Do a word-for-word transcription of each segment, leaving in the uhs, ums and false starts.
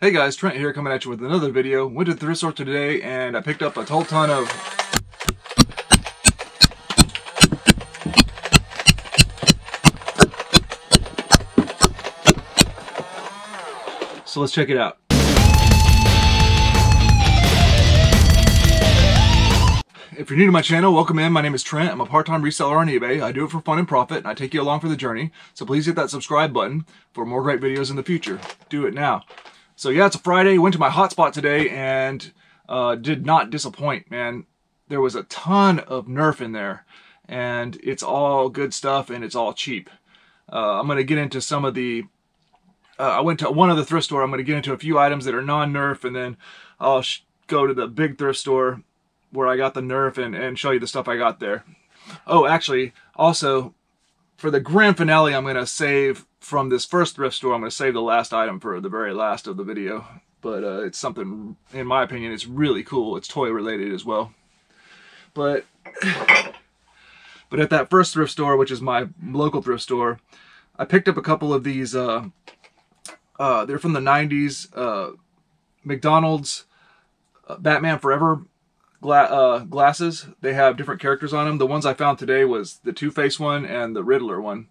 Hey guys, Trent here coming at you with another video. Went to the thrift store today and I picked up a whole ton of so let's check it out. If you're new to my channel, welcome in. My name is Trent. I'm a part-time reseller on eBay. I do it for fun and profit, and I take you along for the journey. So please hit that subscribe button for more great videos in the future. Do it now. So yeah, it's a Friday. Went to my hotspot today and uh, did not disappoint, man. There was a ton of Nerf in there, and it's all good stuff and it's all cheap. Uh, I'm going to get into some of the... Uh, I went to one other thrift store. I'm going to get into a few items that are non-Nerf, and then I'll sh go to the big thrift store where I got the Nerf and, and show you the stuff I got there. Oh, actually, also, for the grand finale, I'm going to save from this first thrift store, I'm going to save the last item for the very last of the video. But uh, it's something, in my opinion, it's really cool. It's toy-related as well. But, but at that first thrift store, which is my local thrift store, I picked up a couple of these... Uh, uh, they're from the nineties. Uh, McDonald's uh, Batman Forever... Gla uh, glasses. They have different characters on them. The ones I found today was the Two-Face one and the Riddler one.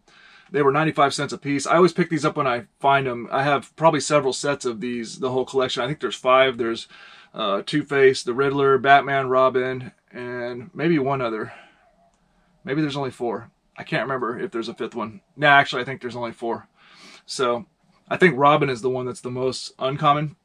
They were ninety-five cents a piece. I always pick these up when I find them. I have probably several sets of these, the whole collection. I think there's five. There's uh, Two-Face, the Riddler, Batman, Robin, and maybe one other. Maybe there's only four. I can't remember if there's a fifth one. Nah, actually, I think there's only four. So I think Robin is the one that's the most uncommon.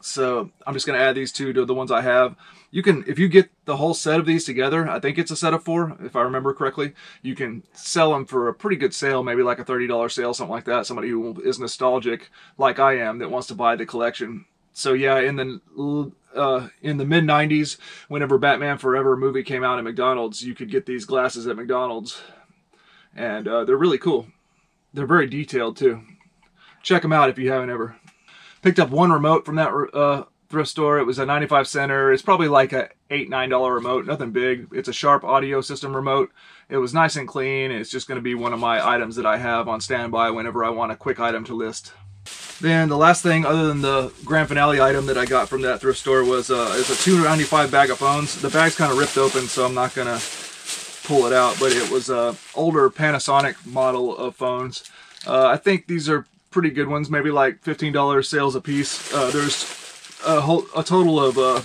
So I'm just going to add these two to the ones I have. You can, if you get the whole set of these together, I think it's a set of four, if I remember correctly, you can sell them for a pretty good sale, maybe like a thirty dollar sale, something like that. Somebody who is nostalgic like I am that wants to buy the collection. So yeah, in the, uh, in the mid nineties, whenever Batman Forever movie came out at McDonald's, you could get these glasses at McDonald's, and uh, they're really cool. They're very detailed too. Check them out if you haven't ever. Picked up one remote from that uh, thrift store. It was a ninety-five center. It's probably like a eight, nine dollar remote. Nothing big. It's a Sharp audio system remote. It was nice and clean. It's just going to be one of my items that I have on standby whenever I want a quick item to list. Then the last thing, other than the grand finale item that I got from that thrift store, was uh, it's a two ninety-five bag of phones. The bag's kind of ripped open, so I'm not going to pull it out. But it was an older Panasonic model of phones. Uh, I think these are pretty good ones, maybe like fifteen dollar sales a piece. Uh, there's a whole a total of uh,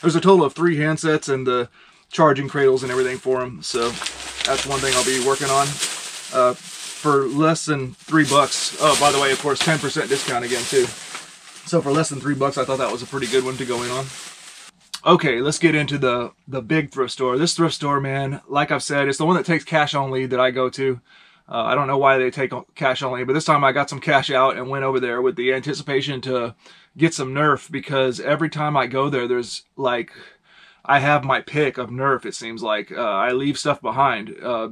there's a total of three handsets and the charging cradles and everything for them. So that's one thing I'll be working on uh, for less than three bucks. Oh, by the way, of course, ten percent discount again too. So for less than three bucks, I thought that was a pretty good one to go in on. Okay, let's get into the the big thrift store. This thrift store, man, like I've said, it's the one that takes cash only that I go to. Uh, I don't know why they take cash only, but this time I got some cash out and went over there with the anticipation to get some Nerf, because every time I go there, there's like, I have my pick of Nerf, it seems like. Uh, I leave stuff behind, uh,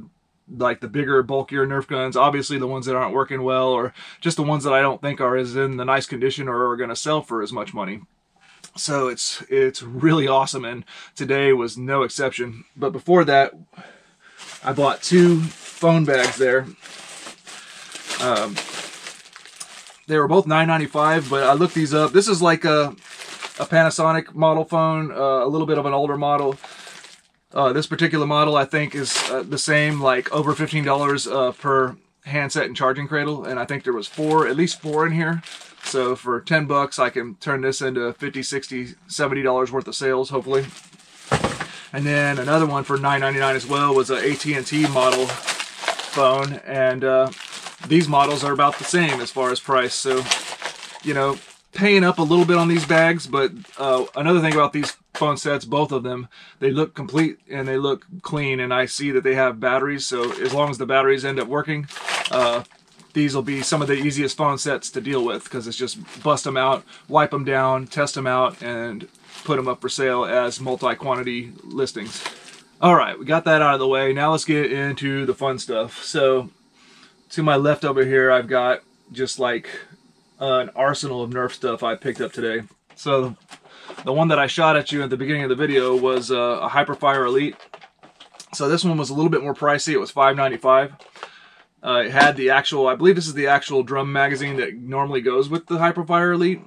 like the bigger, bulkier Nerf guns, obviously the ones that aren't working well, or just the ones that I don't think are as in the nice condition or are going to sell for as much money. So it's, it's really awesome, and today was no exception. But before that, I bought two phone bags there. Um, they were both nine ninety-five, but I looked these up. This is like a, a Panasonic model phone, uh, a little bit of an older model. Uh, this particular model, I think, is uh, the same, like over fifteen dollars uh, per handset and charging cradle. And I think there was four, at least four in here. So for ten bucks, I can turn this into fifty, sixty, seventy dollars worth of sales, hopefully. And then another one for nine ninety-nine as well was an A T and T model phone, and uh, these models are about the same as far as price. So, you know, paying up a little bit on these bags, but uh, another thing about these phone sets, both of them, they look complete and they look clean, and I see that they have batteries, so as long as the batteries end up working, uh, these will be some of the easiest phone sets to deal with, because it's just bust them out, wipe them down, test them out, and put them up for sale as multi-quantity listings. All right, we got that out of the way. Now let's get into the fun stuff. So to my left over here, I've got just like an arsenal of Nerf stuff I picked up today. So the one that I shot at you at the beginning of the video was uh, a Hyperfire Elite. So this one was a little bit more pricey. It was five ninety-five. Uh, it had the actual, I believe this is the actual drum magazine that normally goes with the Hyperfire Elite.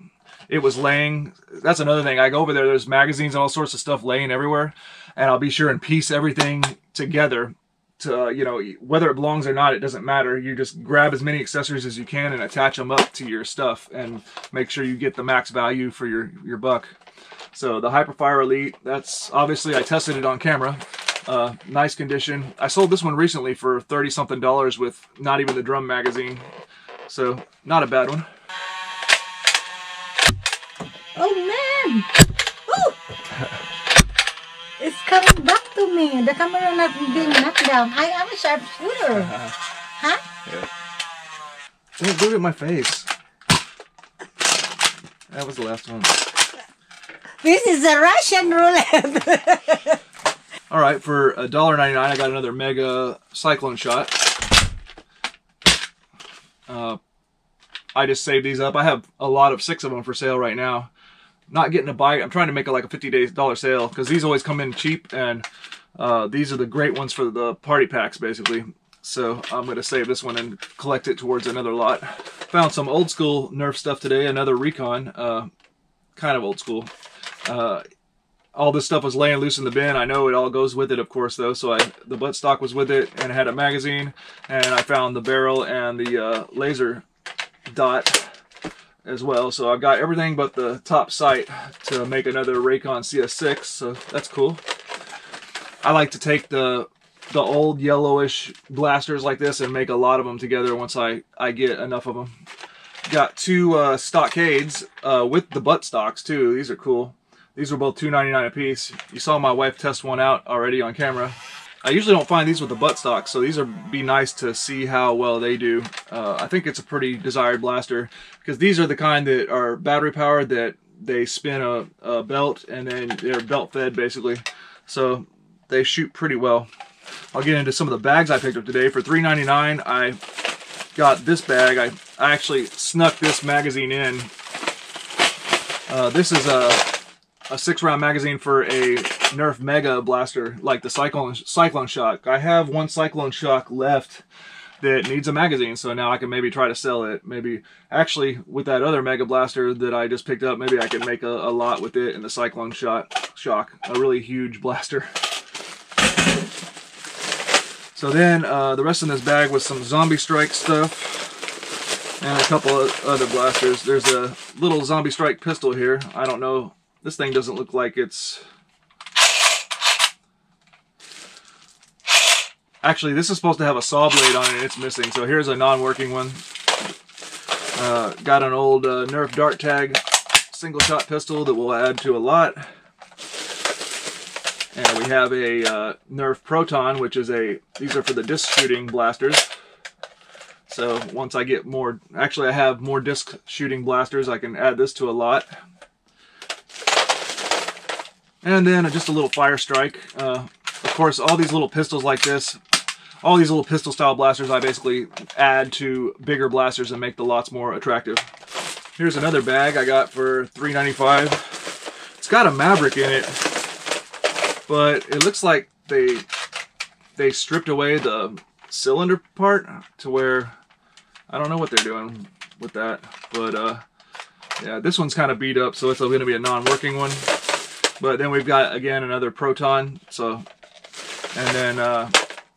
It was laying, that's another thing, I go over there, there's magazines and all sorts of stuff laying everywhere, and I'll be sure and piece everything together to, uh, you know, whether it belongs or not, it doesn't matter. You just grab as many accessories as you can and attach them up to your stuff and make sure you get the max value for your, your buck. So the Hyperfire Elite, that's obviously, I tested it on camera. Uh, nice condition. I sold this one recently for thirty something dollars with not even the drum magazine. So not a bad one. Oh man! Ooh. It's coming back to me. The camera not being knocked down. I am a sharpshooter. Uh, huh? Yeah. Don't do it in my face. That was the last one. This is a Russian roulette. All right, for a dollar ninety-nine, I got another Mega Cyclone Shot. Uh, I just saved these up. I have a lot of six of them for sale right now. Not getting a bite. I'm trying to make it like a fifty dollar sale because these always come in cheap, and uh, these are the great ones for the party packs, basically. So I'm going to save this one and collect it towards another lot. Found some old school Nerf stuff today, another Recon, uh, kind of old school. Uh, All this stuff was laying loose in the bin. I know it all goes with it, of course, though. So I, the buttstock was with it, and it had a magazine, and I found the barrel and the uh, laser dot as well. So I've got everything but the top sight to make another Raycon C S six, so that's cool. I like to take the the old yellowish blasters like this and make a lot of them together once I, I get enough of them. Got two uh, Stockades uh, with the buttstocks, too. These are cool. These were both two ninety-nine a piece. You saw my wife test one out already on camera. I usually don't find these with the buttstock, so these are be nice to see how well they do. Uh, I think it's a pretty desired blaster because these are the kind that are battery powered, that they spin a, a belt and then they're belt fed basically. So they shoot pretty well. I'll get into some of the bags I picked up today. For three ninety-nine, I got this bag. I, I actually snuck this magazine in. Uh, this is a a six round magazine for a Nerf Mega blaster, like the Cyclone, Cyclone Shock. I have one Cyclone Shock left that needs a magazine, so now I can maybe try to sell it. Maybe, actually, with that other Mega blaster that I just picked up, maybe I could make a, a lot with it and the Cyclone Shot, Shock, a really huge blaster. So then, uh, the rest of this bag was some Zombie Strike stuff. And a couple of other blasters. There's a little Zombie Strike pistol here. I don't know. This thing doesn't look like it's... Actually, this is supposed to have a saw blade on it, and it's missing. So here's a non-working one. Uh, got an old uh, Nerf Dart Tag single-shot pistol that we'll add to a lot. And we have a uh, Nerf Proton, which is a... These are for the disc shooting blasters. So once I get more... Actually, I have more disc shooting blasters. I can add this to a lot. And then just a little Fire Strike. Uh, of course, all these little pistols like this, all these little pistol style blasters, I basically add to bigger blasters and make the lots more attractive. Here's another bag I got for three ninety-five. It's got a Maverick in it, but it looks like they they stripped away the cylinder part to where I don't know what they're doing with that. But uh, yeah, this one's kind of beat up, so it's going to be a non-working one. But then we've got, again, another Proton, so, and then uh,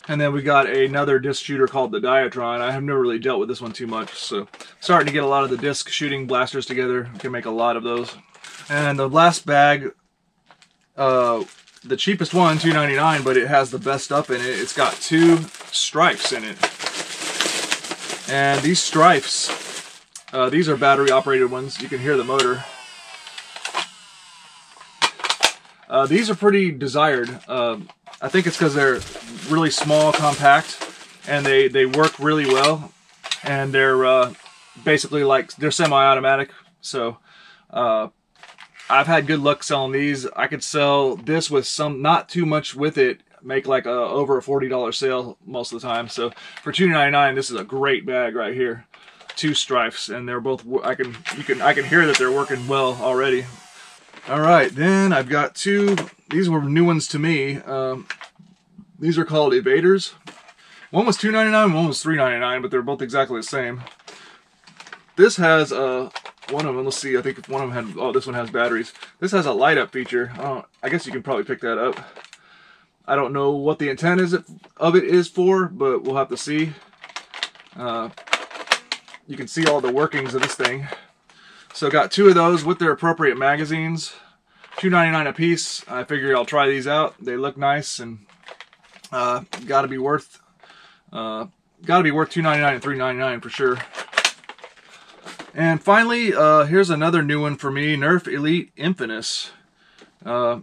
and then we got another disc shooter called the Diatron. I have never really dealt with this one too much, so starting to get a lot of the disc shooting blasters together. We can make a lot of those. And the last bag, uh, the cheapest one, two ninety-nine, but it has the best stuff in it. It's got two stripes in it. And these stripes, uh, these are battery-operated ones. You can hear the motor. Uh, these are pretty desired. Uh, I think it's because they're really small, compact, and they, they work really well. And they're uh, basically like, they're semi-automatic. So uh, I've had good luck selling these. I could sell this with some, not too much with it, make like a, over a forty dollar sale most of the time. So for two ninety-nine, this is a great bag right here. Two stripes, and they're both, I can, you can, I can hear that they're working well already. All right, then I've got two, these were new ones to me. Um, these are called Evaders. One was two ninety-nine, one was three ninety-nine, but they're both exactly the same. This has a, one of them, let's see, I think one of them had, oh, this one has batteries. This has a light up feature. Uh, I guess you can probably pick that up. I don't know what the intent is of it is for, but we'll have to see. Uh, you can see all the workings of this thing. So got two of those with their appropriate magazines, two ninety-nine a piece. I figured I'll try these out. They look nice and uh, gotta be worth, uh, gotta be worth two ninety-nine and three ninety-nine for sure. And finally, uh, here's another new one for me, Nerf Elite Infinus. Uh,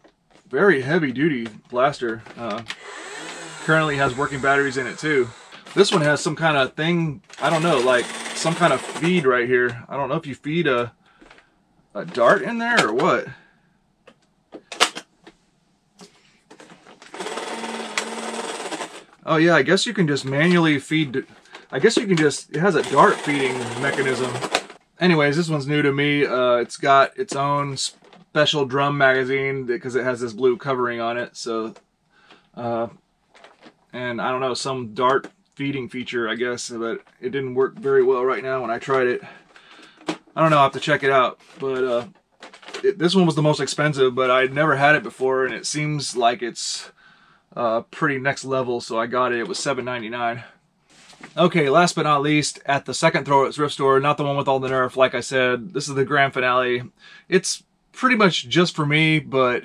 very heavy duty blaster. Uh, currently has working batteries in it too. This one has some kind of thing, I don't know, like some kind of feed right here. I don't know if you feed a, a dart in there or what. Oh yeah, I guess you can just manually feed, I guess you can just, it has a dart feeding mechanism. Anyways, this one's new to me. Uh, it's got its own special drum magazine because it has this blue covering on it. So, uh, and I don't know, some dart feeding feature, I guess, but it didn't work very well right now when I tried it. I don't know, I'll have to check it out. But uh, it, this one was the most expensive, but I'd never had it before, and it seems like it's uh, pretty next level, so I got it. It was seven ninety-nine. Okay, last but not least, at the second throw at thrift store, not the one with all the Nerf, like I said, this is the grand finale. It's pretty much just for me, but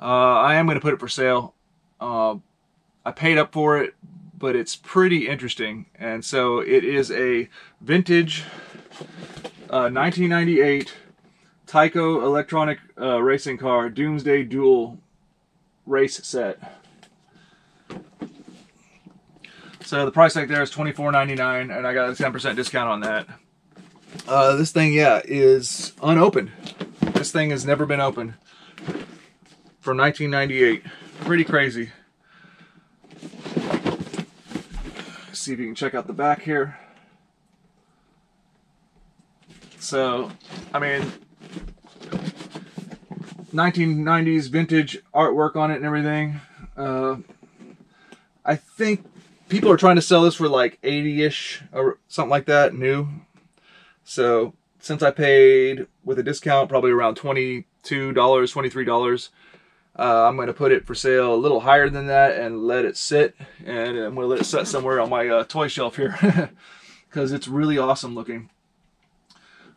uh, I am going to put it for sale. Uh, I paid up for it, but it's pretty interesting. And so it is a vintage uh, nineteen ninety-eight Tyco Electronic uh, racing car, Doomsday Dual Race Set. So the price tag there is twenty-four ninety-nine, and I got a ten percent discount on that. Uh, this thing, yeah, is unopened. This thing has never been opened. From nineteen ninety-eight. Pretty crazy. Let's see if you can check out the back here. So, I mean, nineteen nineties vintage artwork on it and everything. Uh, I think people are trying to sell this for like eighty-ish or something like that, new. So since I paid with a discount, probably around twenty-two dollars, twenty-three dollars, uh, I'm going to put it for sale a little higher than that and let it sit. And I'm going to let it sit somewhere on my uh, toy shelf here because it's really awesome looking.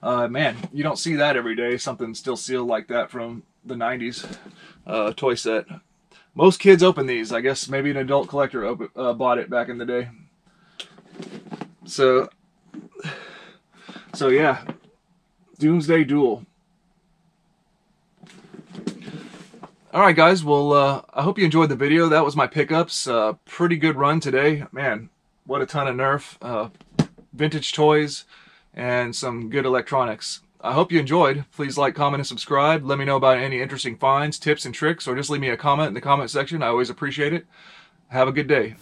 Uh, man, you don't see that every day, something still sealed like that from the nineties uh, toy set. Most kids open these. I guess maybe an adult collector open, uh, bought it back in the day. So, so yeah, Doomsday Duel. All right, guys. Well, uh, I hope you enjoyed the video. That was my pickups. Uh, pretty good run today, man. What a ton of Nerf, uh, vintage toys, and some good electronics. I hope you enjoyed. Please like, comment, and subscribe. Let me know about any interesting finds, tips, and tricks, or just leave me a comment in the comment section. I always appreciate it. Have a good day.